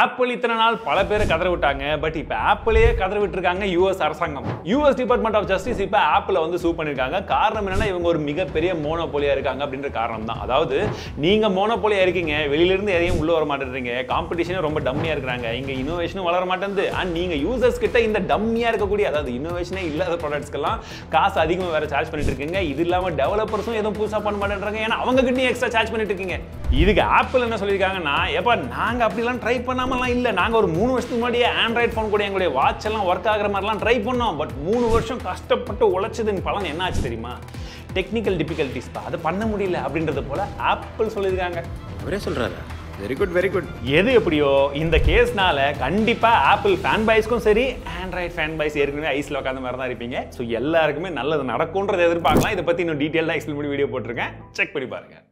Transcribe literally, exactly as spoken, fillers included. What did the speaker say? Apple இத்தனை நாள் பல பேர் கதற விட்டாங்க. பட் இப்போ Appleயே கதற விட்டுருக்காங்க யூஎஸ் அரசாங்கம். யூஎஸ் டிபார்ட்மெண்ட் ஆஃப் ஜஸ்டிஸ் இப்போ Apple வந்து சூ பண்ணிருக்காங்க. காரணம் என்னன்னா இவங்க ஒரு மிகப்பெரிய மோனோபோலியா இருக்காங்க அப்படின்ற காரணம் தான். அதாவது நீங்க மோனோபோலியா இருக்கீங்க, வெளியிலிருந்து எதையும் உள்ள வர மாட்டேன்றீங்க, காம்படிஷனும் ரொம்ப டம்மியா இருக்கிறாங்க, இங்க இனோவேஷனும் வளர மாட்டேங்குது. அண்ட் நீங்க யூசர்ஸ் கிட்ட இந்த டம்மியா இருக்கக்கூடிய அதாவது இனோவேஷனே இல்லாத ப்ராடக்ட்ஸ்க்கெல்லாம் காசு அதிகமாக வேற சார்ஜ் பண்ணிட்டு இருக்கீங்க. இது இல்லாமல் டெவலப்பர்ஸும் எதுவும் புதுசாக பண்ண மாட்டேன்றாங்க, ஏன்னா அவங்க கிட்டேயும் எக்ஸ்ட்ரா சார்ஜ் பண்ணிட்டு இருக்கீங்க. இதுக்கு Apple என்ன சொல்லியிருக்காங்கன்னா, எப்பா நாங்கள் அப்படிலாம் ட்ரை பண்ணாமலாம் இல்லை, நாங்கள் ஒரு மூணு வருஷத்துக்கு முன்னாடியே ஆண்ட்ராய்ட் ஃபோன் கூட எங்களுடைய வாட்ச் எல்லாம் ஒர்க் ஆகிற மாதிரிலாம் ட்ரை பண்ணோம். பட் மூணு வருஷம் கஷ்டப்பட்டு உழைச்சதுன்னு பலன் என்ன ஆச்சு தெரியுமா? டெக்னிக்கல் டிஃபிகல்ட்டிஸ் தான், அதை பண்ண முடியல அப்படின்றது போல Apple சொல்லியிருக்காங்க. அவரே சொல்கிறாரு. வெரி குட் வெரி குட் எது எப்படியோ இந்த கேஸ்னால கண்டிப்பாக ஆப்பிள் ஃபேன் பாய்ஸ்க்கும் சரி, ஆண்ட்ராய்ட் ஃபேன் பாய்ஸ் ஏற்கனவே ஐஸில் உட்காந்த மாதிரி தான் இருப்பீங்க. ஸோ எல்லாருக்குமே நல்லது நடக்கும்ன்றது எதிர்பார்க்கலாம். இதை பற்றி இன்னும் டீட்டெயிலாக எக்ஸ்பிளைன் பண்ணி வீடியோ போட்டிருக்கேன், செக் பண்ணி பாருங்கள்.